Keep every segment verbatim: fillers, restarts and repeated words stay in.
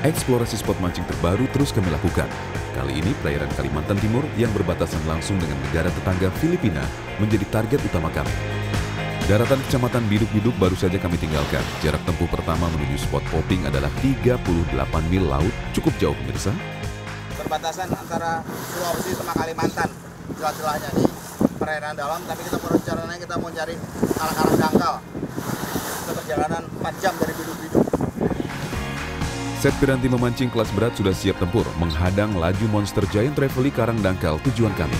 Eksplorasi spot mancing terbaru terus kami lakukan. Kali ini perairan Kalimantan Timur yang berbatasan langsung dengan negara tetangga Filipina menjadi target utama kami. Daratan Kecamatan Biduk-Biduk baru saja kami tinggalkan. Jarak tempuh pertama menuju spot popping adalah tiga puluh delapan mil laut. Cukup jauh pemirsa. Perbatasan antara Sulawesi sama Kalimantan, celah-celahnya di perairan dalam, tapi kita rencananya kita mau cari arah-arah dangkal. Kita perjalanan empat jam dari Biduk-Biduk. Set piranti memancing kelas berat sudah siap tempur, menghadang laju monster Giant Trevally karang dangkal tujuan kami.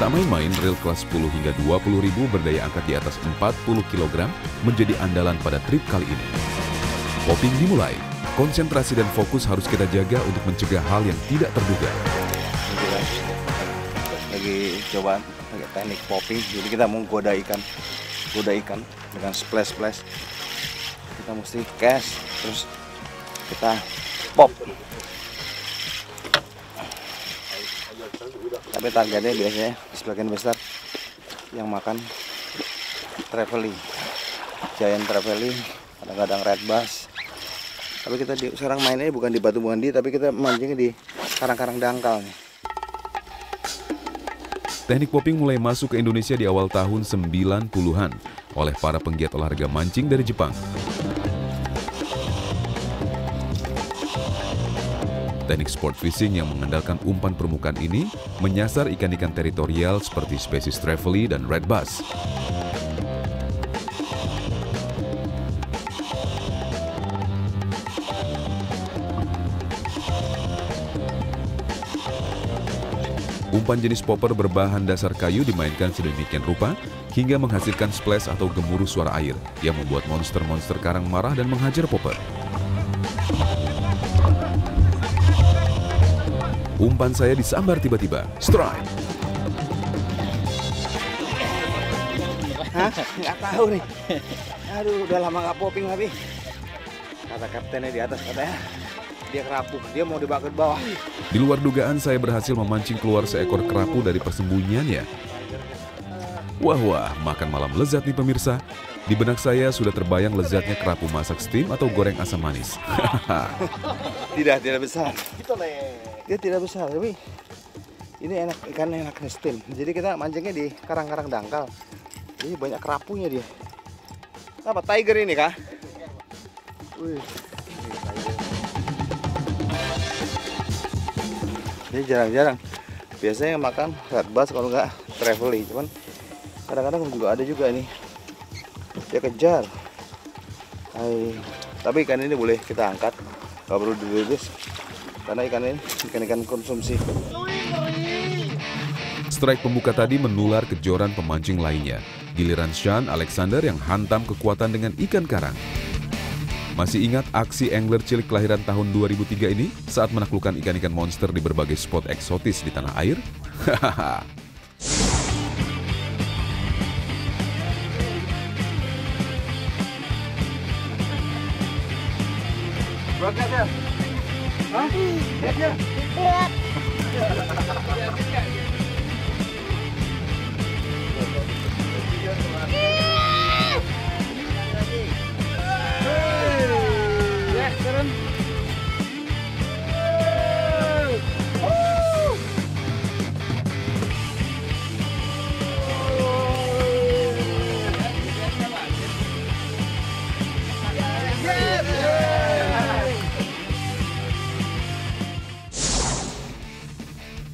Tak main-main, reel kelas sepuluh hingga dua puluh ribu berdaya angkat di atas empat puluh kilogram menjadi andalan pada trip kali ini. Popping dimulai, konsentrasi dan fokus harus kita jaga untuk mencegah hal yang tidak terduga. Lagi cobaan pakai teknik popping, jadi kita mau goda ikan, goda ikan dengan splash-splash. Kita mesti cast, terus kita pop. Tapi targetnya biasanya sebagian besar yang makan trevally, Giant Trevally, kadang-kadang red bass. Tapi kita di, sekarang mainnya bukan di batu buandi, tapi kita mancingnya di karang-karang dangkal. Teknik popping mulai masuk ke Indonesia di awal tahun sembilan puluhan oleh para penggiat olahraga mancing dari Jepang. Teknik sport fishing yang mengandalkan umpan permukaan ini menyasar ikan-ikan teritorial seperti spesies trevally dan red bass. Umpan jenis popper berbahan dasar kayu dimainkan sedemikian rupa hingga menghasilkan splash atau gemuruh suara air yang membuat monster-monster karang marah dan menghajar popper. Umpan saya disambar tiba-tiba. Strike. Hah? Nggak tahu nih. Aduh, udah lama nggak popping tapi. Kata kaptennya di atas katanya dia kerapu, dia mau dibawa ke bawah. Di luar dugaan saya berhasil memancing keluar seekor kerapu dari persembunyiannya. Wah wah, makan malam lezat nih pemirsa. Di benak saya sudah terbayang lezatnya kerapu masak steam atau goreng asam manis. tidak tidak besar. Dia tidak besar, tapi ini enak, ikan enak steam. Jadi kita mancingnya di karang-karang dangkal. Jadi banyak kerapunya dia. Apa tiger ini kah? Wih. Ini jarang-jarang. Biasanya makan red bass kalau nggak trevally. Cuman kadang-kadang juga ada juga ini. Dia kejar. Hai. Tapi ikan ini boleh kita angkat. Nggak perlu direbus. Karena ikan ini ikan-ikan konsumsi. Strike pembuka tadi menular ke joran pemancing lainnya. Giliran Sean Alexander yang hantam kekuatan dengan ikan karang. Masih ingat aksi angler cilik kelahiran tahun dua ribu tiga ini saat menaklukkan ikan-ikan monster di berbagai spot eksotis di tanah air? Hahaha. Hah? Lihat ya. Lihat.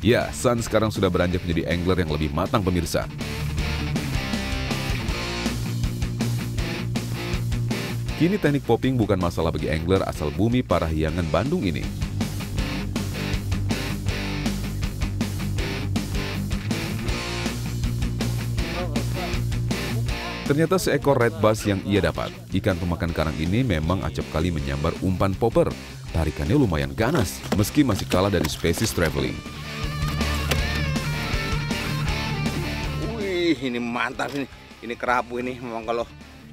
Ya, San sekarang sudah beranjak menjadi angler yang lebih matang pemirsa. Kini teknik popping bukan masalah bagi angler asal bumi Parahyangan Bandung ini. Ternyata seekor red bass yang ia dapat. Ikan pemakan karang ini memang acap kali menyambar umpan popper. Tarikannya lumayan ganas, meski masih kalah dari spesies trevally. Ini mantap ini, ini kerapu ini memang kalau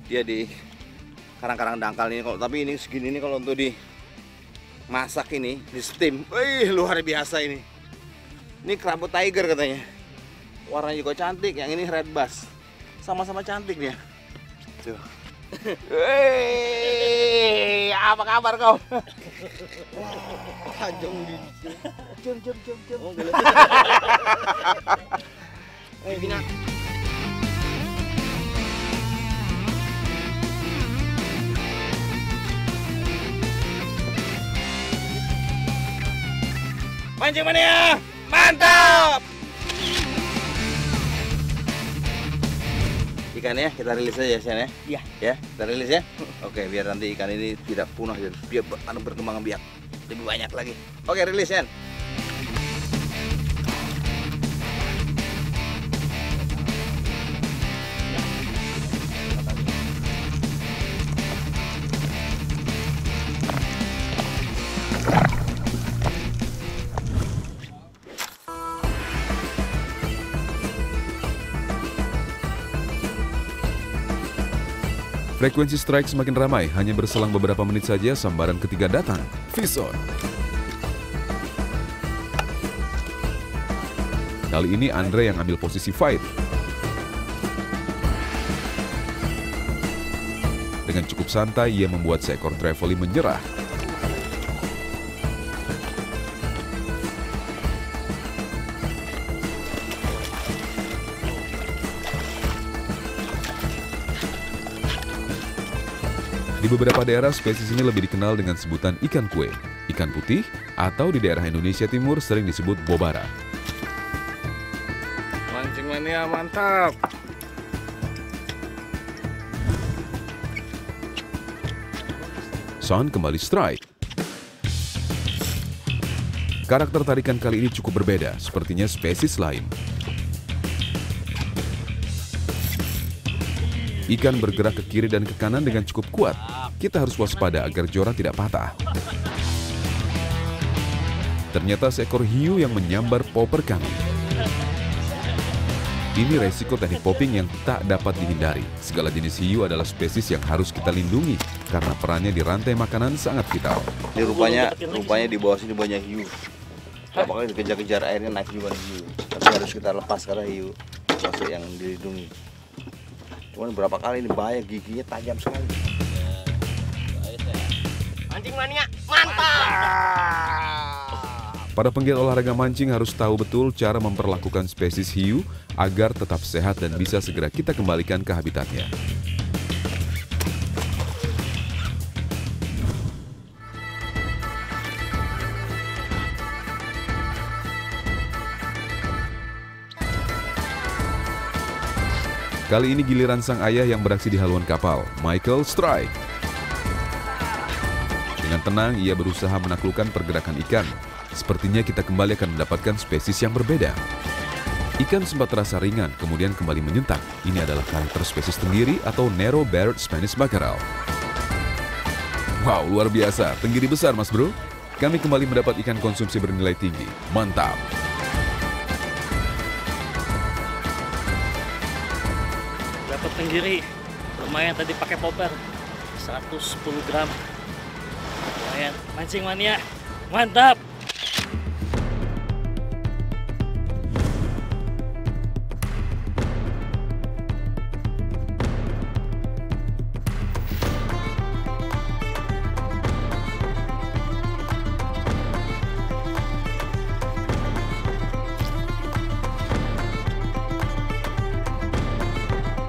dia di karang-karang dangkal ini. Kalau tapi ini segini ini kalau untuk dimasak ini di steam, wih luar biasa ini. Ini kerabut tiger katanya. Warnanya juga cantik. Yang ini red bass. Sama-sama cantik dia. Tuh. Hei, apa kabar kau? Wah, jom di. Jom jom jom jom. Oh, Filipina. Mancing mania, mantap! Ikannya kita rilis aja Sean ya? Iya. Ya, kita rilis ya? Oke, biar nanti ikan ini tidak punah dan biar berkembang biak lebih banyak lagi. Oke, rilis Sean. Frekuensi strike semakin ramai, hanya berselang beberapa menit saja sambaran ketiga datang. Fish on. Kali ini Andre yang ambil posisi fight. Dengan cukup santai, ia membuat seekor Trevally menyerah. Di beberapa daerah, spesies ini lebih dikenal dengan sebutan ikan kue, ikan putih, atau di daerah Indonesia Timur sering disebut bobara. Mancing mania mantap! Sean kembali strike. Karakter tarikan kali ini cukup berbeda, sepertinya spesies lain. Ikan bergerak ke kiri dan ke kanan dengan cukup kuat. Kita harus waspada agar jora tidak patah. Ternyata seekor hiu yang menyambar popper kami. Ini resiko teknik popping yang tak dapat dihindari. Segala jenis hiu adalah spesies yang harus kita lindungi karena perannya di rantai makanan sangat vital. Ini rupanya, rupanya di bawah sini banyak hiu. Apakah dikejar-kejar airnya naik juga hiu. Tapi harus kita lepas karena hiu masuk yang dilindungi. Cuman berapa kali ini bahaya, giginya tajam sekali. Mancing mania, mantap! Para penggiat olahraga mancing harus tahu betul cara memperlakukan spesies hiu agar tetap sehat dan bisa segera kita kembalikan ke habitatnya. Kali ini giliran sang ayah yang beraksi di haluan kapal, Michael strike. Dengan tenang, ia berusaha menaklukkan pergerakan ikan. Sepertinya kita kembali akan mendapatkan spesies yang berbeda. Ikan sempat terasa ringan, kemudian kembali menyentak. Ini adalah karakter spesies Tenggiri atau Narrow-Barred Spanish Mackerel. Wow, luar biasa. Tenggiri besar, mas bro. Kami kembali mendapat ikan konsumsi bernilai tinggi. Mantap. Tenggiri, lumayan tadi pakai popper, seratus sepuluh gram, lumayan. Mancing mania, mantap!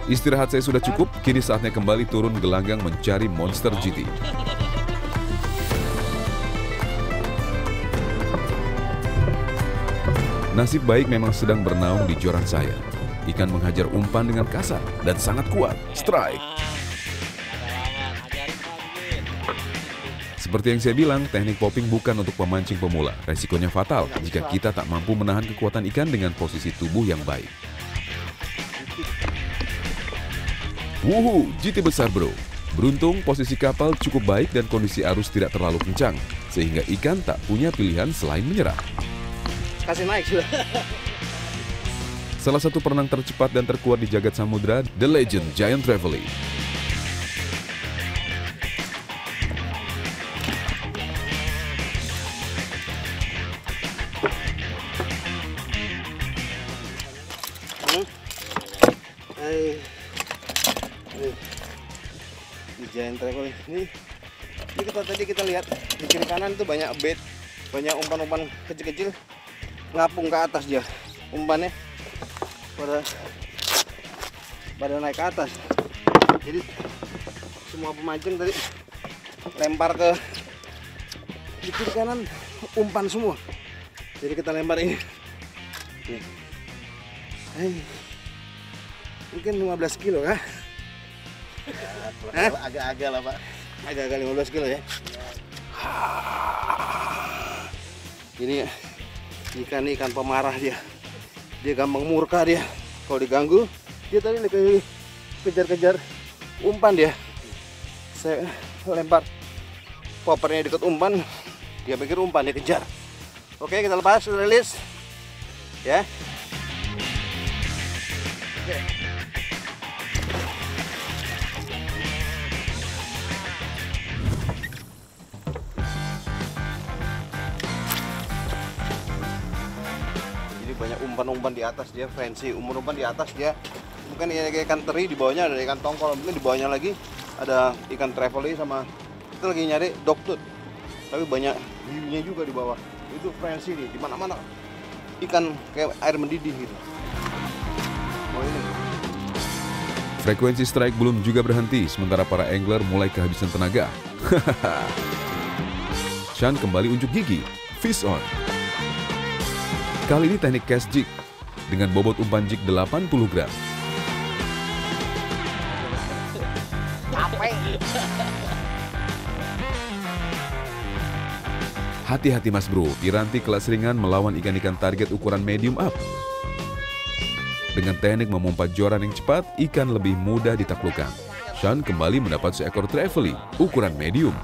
Istirahat saya sudah cukup, kini saatnya kembali turun gelanggang mencari monster G T. Nasib baik memang sedang bernaung di joran saya. Ikan menghajar umpan dengan kasar dan sangat kuat. Strike! Seperti yang saya bilang, teknik popping bukan untuk pemancing pemula. Resikonya fatal jika kita tak mampu menahan kekuatan ikan dengan posisi tubuh yang baik. Wuhu, G T besar bro. Beruntung posisi kapal cukup baik dan kondisi arus tidak terlalu kencang, sehingga ikan tak punya pilihan selain menyerah. Kasih naik sudah. Salah satu perenang tercepat dan terkuat di jagat samudra, The Legend Giant Trevally. Ini Giant Trevally. Ini ini kita tadi kita lihat di kiri kanan itu banyak bait, banyak umpan-umpan kecil-kecil ngapung ke atas dia. Umpannya pada pada naik ke atas. Jadi semua pemancing tadi lempar ke di kiri kanan umpan semua. Jadi kita lempar ini. Nih. Hey. Mungkin lima belas kilo kah? Ya, agak-agak lah Pak. Agak-agak lima belas kilo ya. Ini ikan ikan pemarah dia. Dia gampang murka dia. Kalau diganggu, dia tadi kejar-kejar umpan dia. Saya lempar poppernya dekat umpan, dia pikir umpan, dia kejar. Oke, kita lepas, kita rilis. Ya. Oke. Umpan-umpan di atas dia fancy, umpan-umpan di atas dia bukan ikan teri, di bawahnya ada ikan tongkol, mungkin di bawahnya lagi ada ikan trevally, sama kita lagi nyari dogtooth, tapi banyak hiunya juga di bawah. Itu fancy nih, di mana-mana ikan kayak air mendidih gitu. Oh, ini. Frekuensi strike belum juga berhenti, sementara para angler mulai kehabisan tenaga. Sean kembali unjuk gigi, fish on. Kali ini teknik cast jig dengan bobot umpan jig delapan puluh gram. Hati-hati Mas Bro, piranti kelas ringan melawan ikan-ikan target ukuran medium up. Dengan teknik memompat joran yang cepat, ikan lebih mudah ditaklukkan. Sean kembali mendapat seekor trevally ukuran medium.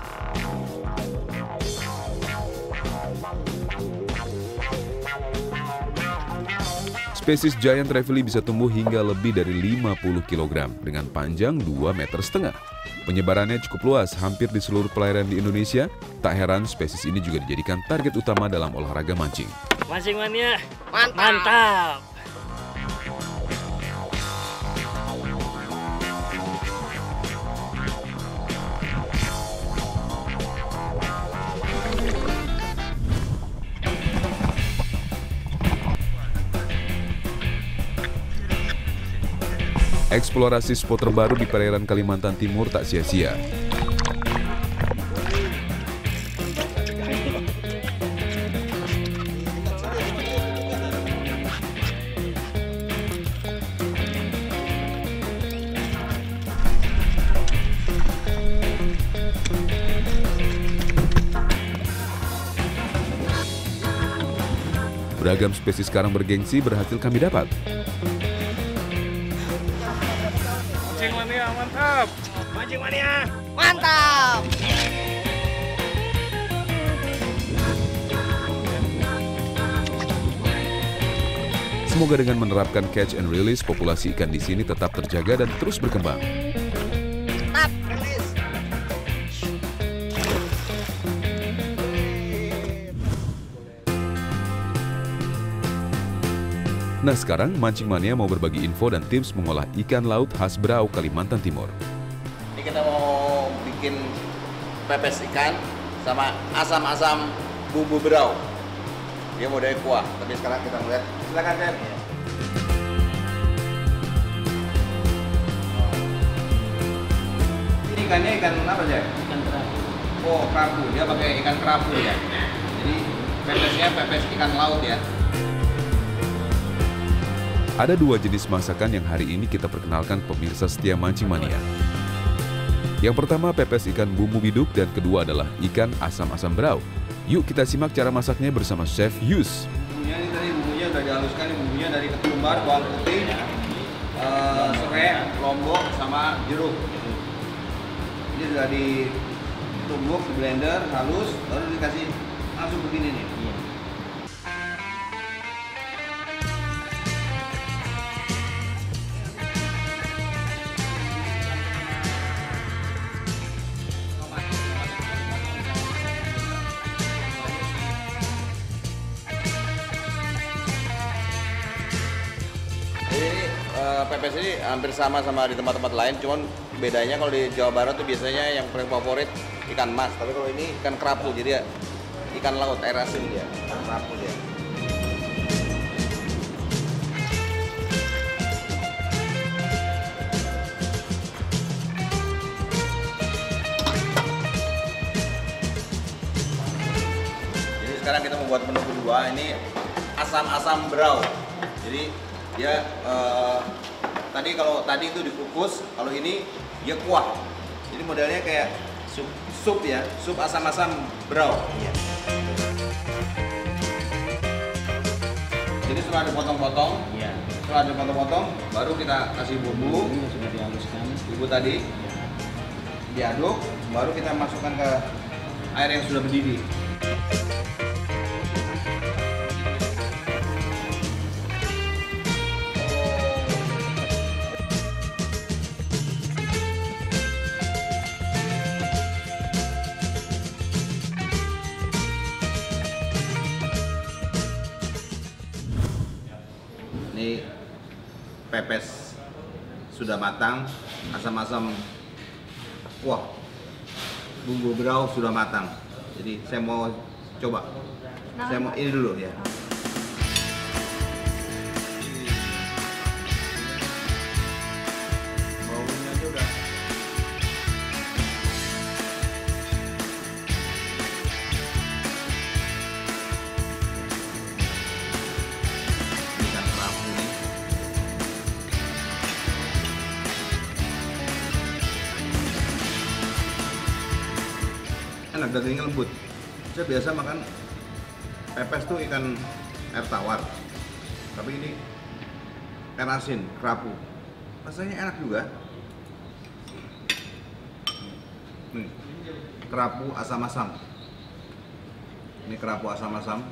Spesies Giant Trevally bisa tumbuh hingga lebih dari lima puluh kilogram dengan panjang dua meter setengah. Penyebarannya cukup luas, hampir di seluruh perairan di Indonesia. Tak heran spesies ini juga dijadikan target utama dalam olahraga mancing. Mancing mania, mantap! Mantap. Eksplorasi spot terbaru di perairan Kalimantan Timur tak sia-sia. Beragam spesies karang bergengsi berhasil kami dapat. Mancing mania, mantap! Mancing mania, mantap! Semoga dengan menerapkan catch and release, populasi ikan di sini tetap terjaga dan terus berkembang. Tap, release. Nah sekarang Mancing Mania mau berbagi info dan tips mengolah ikan laut khas Berau, Kalimantan Timur. Ini kita mau bikin pepes ikan sama asam-asam bumbu Berau. Dia mau dari kuah, tapi sekarang kita melihat. Silakan Chef. Ini ikannya ikan apa Chef? Ikan kerapu. Oh kerapu, dia pakai ikan kerapu ya. Jadi pepesnya pepes ikan laut ya. Ada dua jenis masakan yang hari ini kita perkenalkan pemirsa setia Mancing Mania. Yang pertama pepes ikan bumbu biduk dan kedua adalah ikan asam-asam berau. Yuk kita simak cara masaknya bersama Chef Yus. Bumbunya ini tadi bumbunya udah dihaluskan, bumbunya dari ketumbar, bawang putih, uh, serai, lombok, sama jeruk. Ini sudah ditumbuk di blender halus, lalu dikasih langsung begini nih. pepes ini hampir sama sama di tempat-tempat lain, cuman bedanya kalau di Jawa Barat tuh biasanya yang paling favorit ikan mas, tapi kalau ini ikan kerapu, jadi ya ikan laut, air asin dia, ikan kerapu dia. Jadi sekarang kita membuat menu kedua, ini asam-asam berau. Jadi dia uh, tadi kalau tadi itu dikukus, kalau ini dia kuah. Jadi modelnya kayak sup, sup ya, sup asam-asam berau. Iya. Jadi setelah dipotong-potong, iya. Setelah dipotong-potong, baru kita kasih bumbu. Ini sudah dihaluskan. Bumbu tadi iya. Diaduk, baru kita masukkan ke air yang sudah mendidih. Ini pepes sudah matang, asam-asam kuah bumbu berau sudah matang. Jadi saya mau coba, nah, saya mau ini dulu ya. Baunya aja udah. Dagingnya lembut. Saya biasa makan pepes tuh ikan air tawar, tapi ini air asin kerapu, rasanya enak juga. Nih, kerapu asam-asam, ini kerapu asam-asam.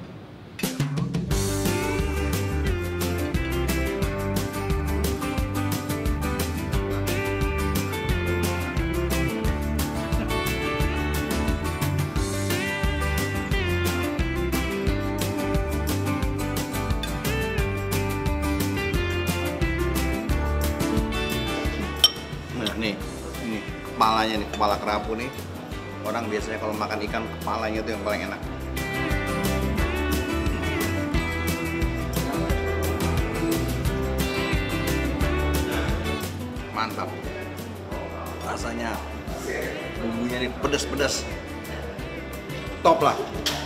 Nih, ini kepalanya nih, kepala kerapu nih. Orang biasanya kalau makan ikan, kepalanya itu yang paling enak. Mantap. Rasanya bumbunya nih pedas-pedas. Top lah.